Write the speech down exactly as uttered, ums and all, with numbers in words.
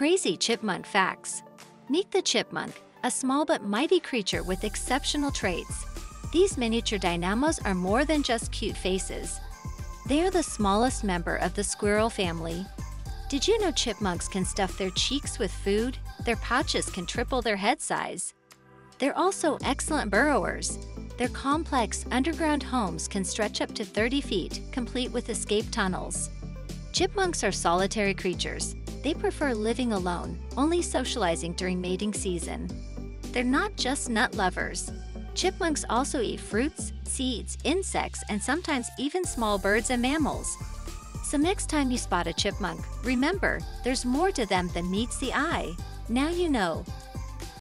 Crazy chipmunk facts. Meet the chipmunk, a small but mighty creature with exceptional traits. These miniature dynamos are more than just cute faces. They are the smallest member of the squirrel family. Did you know chipmunks can stuff their cheeks with food? Their pouches can triple their head size. They're also excellent burrowers. Their complex underground homes can stretch up to thirty feet, complete with escape tunnels. Chipmunks are solitary creatures. They prefer living alone, only socializing during mating season. They're not just nut lovers. Chipmunks also eat fruits, seeds, insects, and sometimes even small birds and mammals. So next time you spot a chipmunk, remember, there's more to them than meets the eye. Now you know.